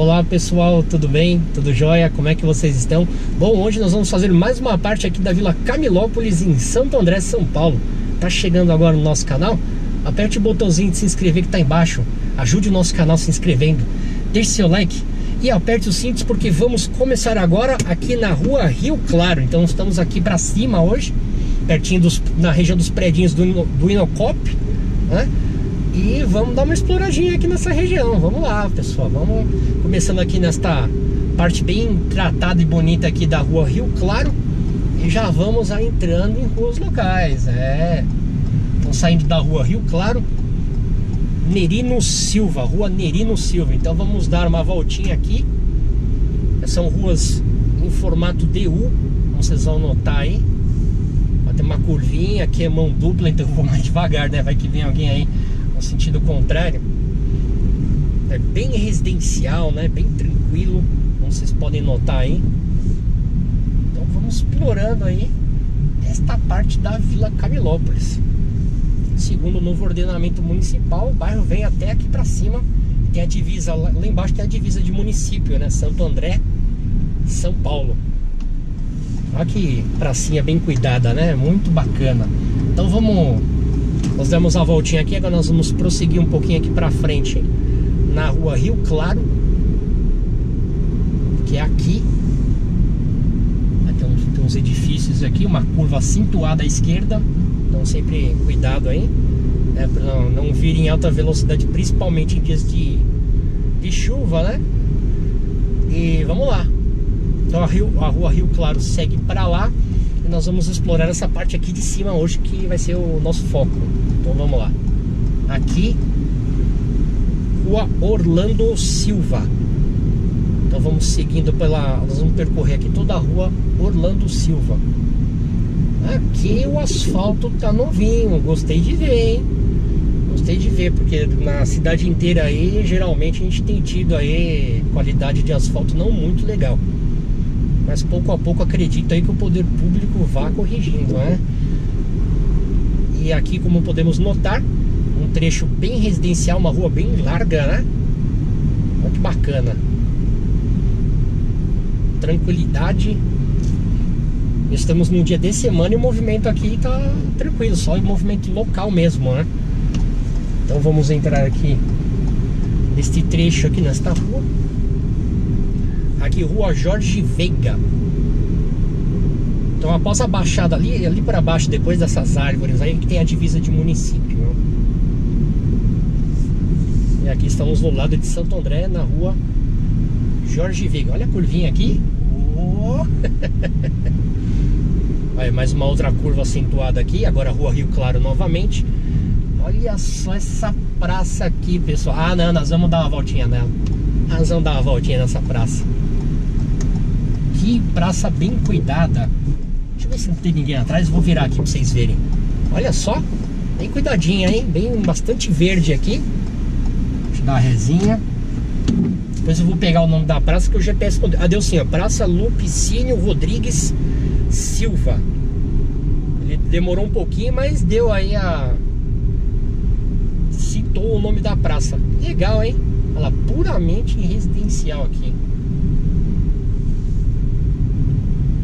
Olá pessoal, tudo bem? Tudo jóia? Como é que vocês estão? Bom, hoje nós vamos fazer mais uma parte aqui da Vila Camilópolis em Santo André, São Paulo. Tá chegando agora no nosso canal? Aperte o botãozinho de se inscrever que tá embaixo. Ajude o nosso canal se inscrevendo. Deixe seu like e aperte os cintos porque vamos começar agora aqui na rua Rio Claro. Então estamos aqui para cima hoje, pertinho na região dos prédios do Inocoop, né? E vamos dar uma exploradinha aqui nessa região. Vamos lá, pessoal. Vamos começando aqui nesta parte bem tratada e bonita aqui da rua Rio Claro. E já vamos aí entrando em ruas locais. Então saindo da rua Rio Claro, Nerino Silva, rua Nerino Silva. Então vamos dar uma voltinha aqui. São ruas em formato DU, como vocês vão notar aí. Vai ter uma curvinha, aqui é mão dupla, então eu vou mais devagar, né? Vai que vem alguém aí no sentido contrário. É bem residencial, né? Bem tranquilo, como vocês podem notar aí. Então vamos explorando aí esta parte da Vila Camilópolis. Segundo o novo ordenamento municipal, o bairro vem até aqui para cima. Tem a divisa, lá embaixo tem a divisa de município, né? Santo André e São Paulo. Olha que pracinha bem cuidada, né? Muito bacana. Então vamos... Nós demos a voltinha aqui, agora nós vamos prosseguir um pouquinho aqui para frente, na rua Rio Claro, que é aqui. Tem uns edifícios aqui, uma curva acentuada à esquerda. Então sempre cuidado aí, né, para não vir em alta velocidade, principalmente em dias de chuva, né? E vamos lá. Então a rua Rio Claro segue para lá e nós vamos explorar essa parte aqui de cima hoje, que vai ser o nosso foco. Então vamos lá. Aqui, rua Orlando Silva. Então vamos seguindo pela... Nós vamos percorrer aqui toda a rua Orlando Silva. Aqui o asfalto tá novinho, gostei de ver, hein? Gostei de ver, porque na cidade inteira aí, geralmente a gente tem tido aí qualidade de asfalto não muito legal. Mas pouco a pouco acredito aí que o poder público vá corrigindo, né? E aqui, como podemos notar, um trecho bem residencial, uma rua bem larga, né? Olha que bacana. Tranquilidade. Estamos num dia de semana e o movimento aqui tá tranquilo, só o movimento local mesmo, né? Então vamos entrar aqui neste trecho aqui, nesta rua. Aqui, rua Jorge Veiga. Então após a baixada ali para baixo, depois dessas árvores aí, que tem a divisa de município, né? E aqui estamos no lado de Santo André, na rua Jorge Veiga. Olha a curvinha aqui. Oh. Aí, mais uma outra curva acentuada aqui. Agora a rua Rio Claro novamente. Olha só essa praça aqui, pessoal. Ah, não, nós vamos dar uma voltinha nela. Nós vamos dar uma voltinha nessa praça. Que praça bem cuidada. Deixa eu ver se não tem ninguém atrás. Vou virar aqui pra vocês verem. Olha só, bem cuidadinha, hein? Bem, bastante verde aqui. Deixa eu dar uma resinha. Depois eu vou pegar o nome da praça, que o GPS... Ah, deu sim, ó. Praça Lupicínio Rodrigues Silva. Ele demorou um pouquinho, mas deu aí a... Citou o nome da praça. Legal, hein? Ela puramente residencial aqui.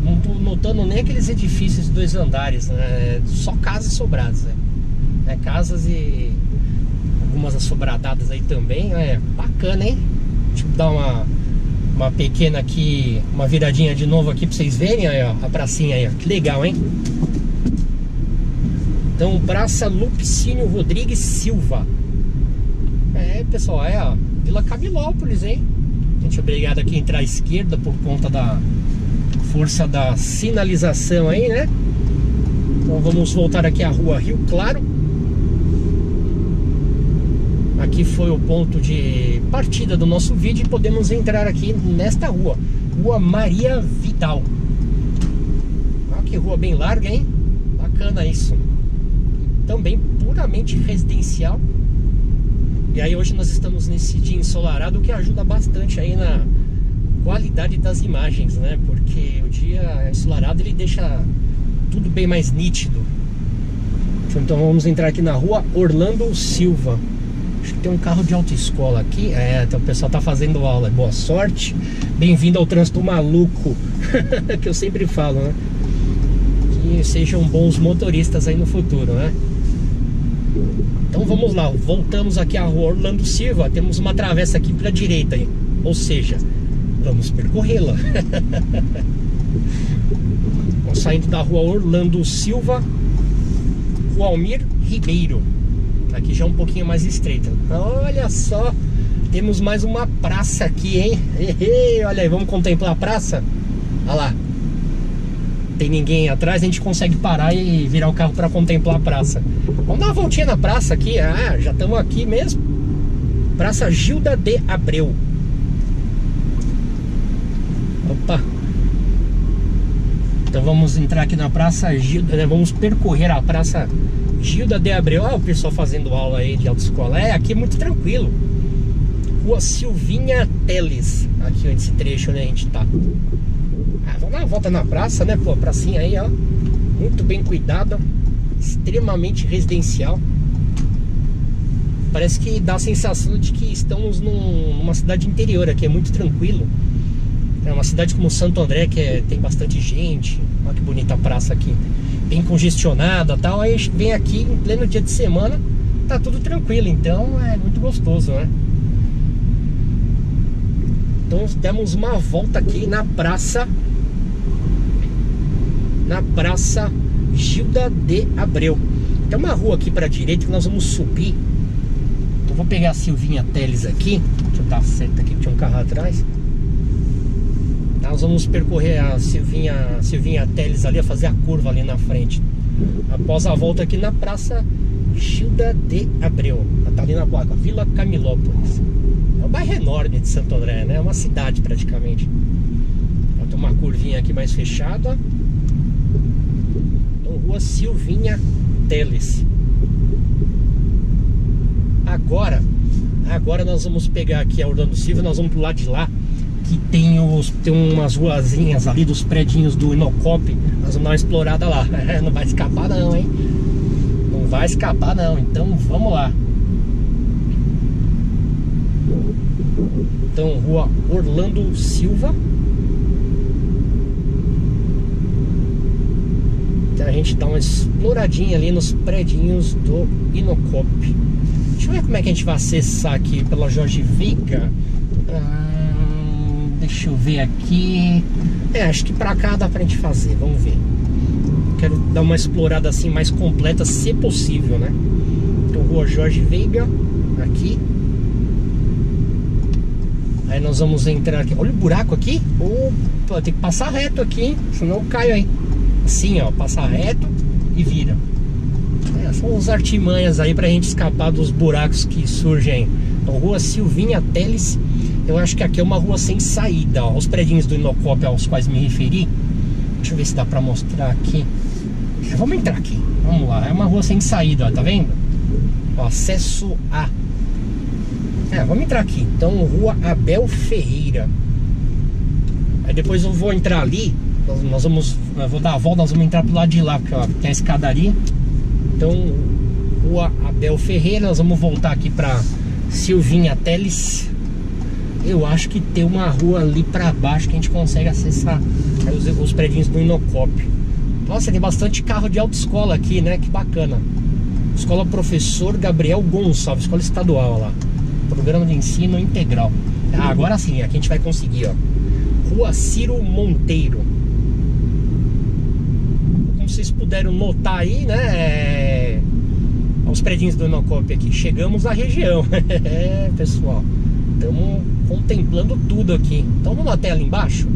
Não tô notando nem aqueles edifícios de 2 andares, né? Só casas sobradas, né? É, casas e... Algumas assobradadas aí também. É bacana, hein? Deixa eu dar uma pequena aqui, uma viradinha de novo aqui pra vocês verem aí, ó, a pracinha aí, ó. Que legal, hein? Então, Praça Lupicínio Rodrigues Silva. É, pessoal, é a Vila Camilópolis, hein? A gente é obrigado aqui a entrar à esquerda por conta da força da sinalização aí, né? Então vamos voltar aqui à rua Rio Claro. Aqui foi o ponto de partida do nosso vídeo e podemos entrar aqui nesta rua, rua Maria Vidal. Olha que rua bem larga, hein? Bacana isso. Também puramente residencial. E aí hoje nós estamos nesse dia ensolarado, que ajuda bastante aí na qualidade das imagens, né? Porque o dia ensolarado ele deixa tudo bem mais nítido. Então vamos entrar aqui na rua Orlando Silva. Acho que tem um carro de autoescola aqui. É, então o pessoal tá fazendo aula. Boa sorte. Bem-vindo ao trânsito maluco que eu sempre falo, né? Que sejam bons motoristas aí no futuro, né? Então vamos lá. Voltamos aqui à rua Orlando Silva. Temos uma travessa aqui para a direita, hein? Ou seja, vamos percorrê-la. Saindo da rua Orlando Silva, o Almir Ribeiro. Aqui já é um pouquinho mais estreita. Olha só, temos mais uma praça aqui, hein? Olha aí, vamos contemplar a praça? Olha lá. Tem ninguém atrás, a gente consegue parar e virar o carro para contemplar a praça. Vamos dar uma voltinha na praça aqui. Ah, já estamos aqui mesmo. Praça Gilda de Abreu. Opa. Então vamos entrar aqui na Praça Gilda, né? Vamos percorrer a Praça Gilda de Abreu. Ah, o pessoal fazendo aula aí de autoescola. É, aqui é muito tranquilo. Rua Silvinha Teles. Aqui, ó, esse trecho onde a gente tá. Ah, vamos dar uma volta na praça, né? Pô, pracinha aí, ó. Muito bem cuidada. Extremamente residencial. Parece que dá a sensação de que estamos numa cidade interior aqui. É muito tranquilo. É uma cidade como Santo André, que tem bastante gente. Olha que bonita a praça aqui. Bem congestionada e tal. Aí vem aqui em pleno dia de semana, tá tudo tranquilo, então é muito gostoso, né? Então demos uma volta aqui na praça. Na praça Gilda de Abreu. Tem uma rua aqui pra direita que nós vamos subir. Então vou pegar a Silvinha Teles aqui. Deixa eu dar seta aqui, tinha um carro atrás. Nós vamos percorrer a Silvinha Teles ali, a fazer a curva ali na frente. Após a volta aqui na Praça Gilda de Abreu. Ela tá ali na placa, Vila Camilópolis. É um bairro enorme de Santo André, né? É uma cidade praticamente. Vou tomar uma curvinha aqui mais fechada. Então, rua Silvinha Teles. Agora nós vamos pegar aqui a Orlando Silva, nós vamos pro lado de lá. Que tem umas ruazinhas ali dos predinhos do Inocoop. Nós vamos dar uma explorada lá. Não vai escapar não, hein? Não vai escapar não, então vamos lá. Então, rua Orlando Silva. A gente dá uma exploradinha ali nos predinhos do Inocoop. Deixa eu ver como é que a gente vai acessar aqui pela Jorge Veiga. Deixa eu ver aqui. É, acho que pra cá dá pra gente fazer. Vamos ver. Quero dar uma explorada assim mais completa, se possível, né? Então, rua Jorge Veiga. Aqui. Aí nós vamos entrar aqui. Olha o buraco aqui. Opa, tem que passar reto aqui, hein? Senão eu caio aí. Assim, ó. Passar reto e vira. É, são uns artimanhas aí pra gente escapar dos buracos que surgem. Então, rua Silvinha Teles. Eu acho que aqui é uma rua sem saída, ó. Os predinhos do Inocoop aos quais me referi. Deixa eu ver se dá pra mostrar aqui. Vamos entrar aqui. Vamos lá. É uma rua sem saída, ó. Tá vendo? Ó, acesso A. É, vamos entrar aqui. Então, rua Abel Ferreira. Aí depois eu vou entrar ali. Eu vou dar a volta, nós vamos entrar pro lado de lá. Porque, ó, tem a escadaria. Então, rua Abel Ferreira. Nós vamos voltar aqui pra Silvinha Teles. Eu acho que tem uma rua ali pra baixo que a gente consegue acessar os predinhos do Inocoop. Nossa, tem bastante carro de autoescola aqui, né? Que bacana. Escola Professor Gabriel Gonçalves, escola estadual lá. Programa de ensino integral. Ah, agora sim, aqui a gente vai conseguir, ó. Rua Ciro Monteiro. Como vocês puderam notar aí, né? Os predinhos do Inocoop aqui. Chegamos à região. É, pessoal. Estamos contemplando tudo aqui. Então vamos até ali embaixo.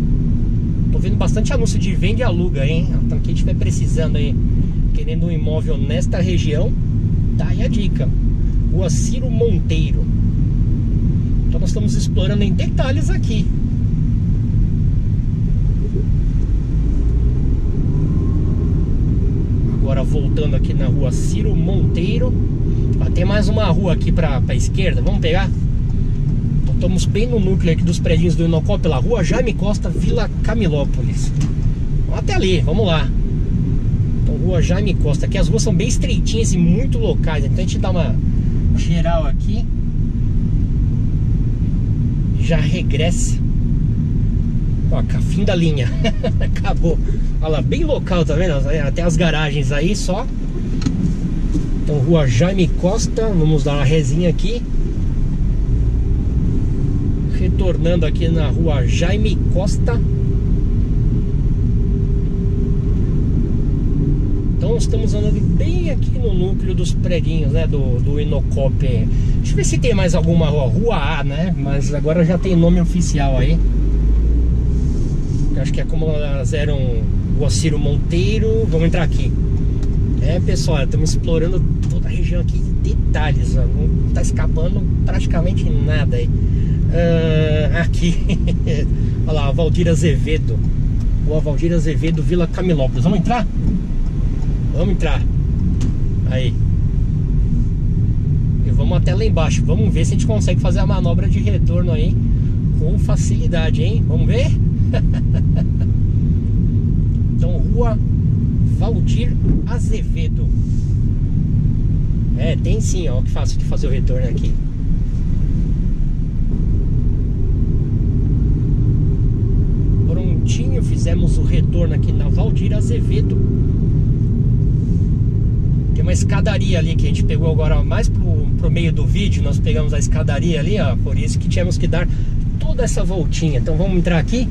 Tô vendo bastante anúncio de vende e aluga, hein? Então quem estiver precisando aí, querendo um imóvel nesta região, tá aí a dica. Rua Ciro Monteiro. Então nós estamos explorando em detalhes aqui. Agora voltando aqui na rua Ciro Monteiro. Tem mais uma rua aqui pra esquerda. Vamos pegar? Estamos bem no núcleo aqui dos predinhos do Inocoop, pela rua Jaime Costa, Vila Camilópolis. Até ali, vamos lá. Então, rua Jaime Costa. Aqui as ruas são bem estreitinhas e muito locais. Então a gente dá uma geral aqui. já regressa. Ó, fim da linha. Acabou. Olha lá, bem local, tá vendo? Até as garagens aí só. Então, rua Jaime Costa. Vamos dar uma resinha aqui. Retornando aqui na rua Jaime Costa. Então, estamos andando bem aqui no núcleo dos predinhos, né? Do Inocoop. Deixa eu ver se tem mais alguma rua. Rua A, né? Mas agora já tem nome oficial aí. Acho que é como elas eram o Ciro Monteiro. Vamos entrar aqui. É, pessoal, estamos explorando toda a região aqui de detalhes. Ó. Não está escapando praticamente nada aí. Aqui. Olha lá, Valdir Azevedo. Boa, Valdir Azevedo, Vila Camilópolis. Vamos entrar? Vamos entrar. Aí. E vamos até lá embaixo. Vamos ver se a gente consegue fazer a manobra de retorno aí com facilidade, hein? Vamos ver? Então, rua Valdir Azevedo. É, tem sim, ó, que fácil de fazer o retorno aqui. Prontinho, fizemos o retorno aqui na Valdir Azevedo. Tem uma escadaria ali que a gente pegou agora mais pro meio do vídeo. Nós pegamos a escadaria ali, ó, por isso que tínhamos que dar toda essa voltinha. Então vamos entrar aqui.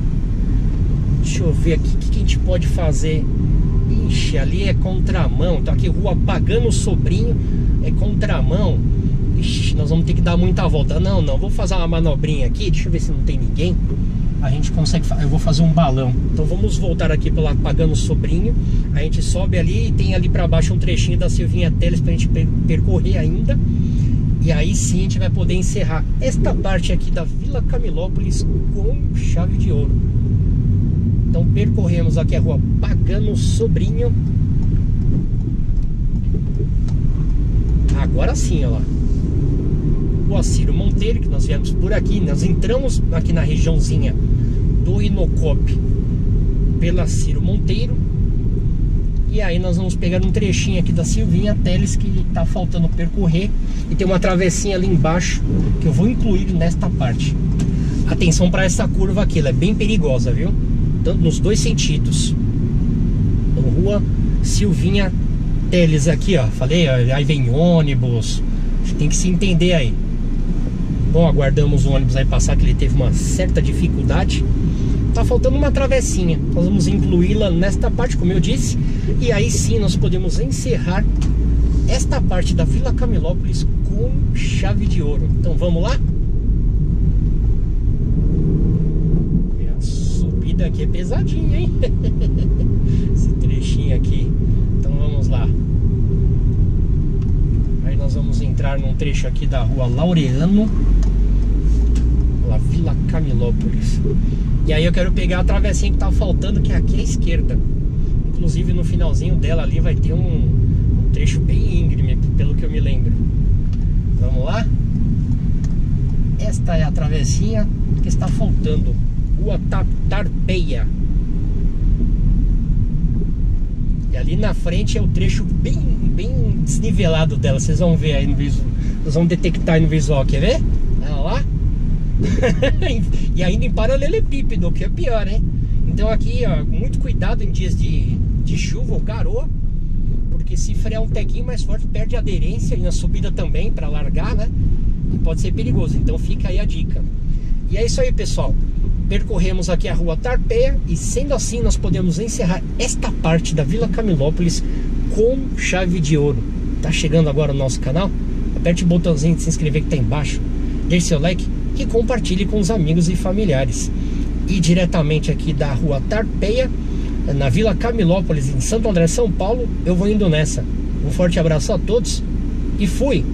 Deixa eu ver aqui o que a gente pode fazer. Ixi, ali é contramão. Então aqui rua Pagano Sobrinho é contramão. Ixi, nós vamos ter que dar muita volta. Não, não, vou fazer uma manobrinha aqui. Deixa eu ver se não tem ninguém. A gente consegue, eu vou fazer um balão. Então vamos voltar aqui pela Pagano Sobrinho. A gente sobe ali e tem ali pra baixo um trechinho da Silvinha Teles pra gente percorrer ainda. E aí sim a gente vai poder encerrar esta parte aqui da Vila Camilópolis com chave de ouro. Então percorremos aqui a rua Pagano Sobrinho. Agora sim, olha lá. Rua Ciro Monteiro, que nós viemos por aqui. Nós entramos aqui na regiãozinha do Inocoop pela Ciro Monteiro. E aí nós vamos pegar um trechinho aqui da Silvinha Teles que tá faltando percorrer. E tem uma travessinha ali embaixo que eu vou incluir nesta parte. Atenção para essa curva aqui, ela é bem perigosa, viu? Tanto nos dois sentidos. Então, rua Silvinha Teles aqui, ó. Falei, ó, aí vem ônibus. A gente tem que se entender aí. Bom, aguardamos o ônibus aí passar, que ele teve uma certa dificuldade. Tá faltando uma travessinha. Nós vamos incluí-la nesta parte, como eu disse. E aí sim nós podemos encerrar esta parte da Vila Camilópolis com chave de ouro. Então vamos lá? A subida aqui é pesadinha, hein? Esse trechinho aqui. Então vamos lá. Aí nós vamos entrar num trecho aqui da rua Laureano, lá, Vila Camilópolis. E aí eu quero pegar a travessinha que tá faltando, que é aqui à esquerda. Inclusive no finalzinho dela ali vai ter um trecho bem íngreme, pelo que eu me lembro. Vamos lá? Esta é a travessinha que está faltando. Rua Tarpeia. E ali na frente é o trecho bem desnivelado dela. Vocês vão ver aí no visual. Vocês vão detectar aí no visual, quer ver? Olha lá. E ainda em paralelepípedo, o que é pior, hein? Então aqui, ó, muito cuidado em dias de chuva ou garoa, porque se frear um tequinho mais forte perde aderência, e na subida também para largar, né? E pode ser perigoso, então fica aí a dica. E é isso aí, pessoal. Percorremos aqui a rua Tarpeia, e sendo assim nós podemos encerrar esta parte da Vila Camilópolis com chave de ouro. Tá chegando agora o nosso canal? Aperte o botãozinho de se inscrever que tá embaixo, deixe seu like e compartilhe com os amigos e familiares. E diretamente aqui da rua Tarpeia, na Vila Camilópolis, em Santo André, São Paulo, eu vou indo nessa. Um forte abraço a todos e fui!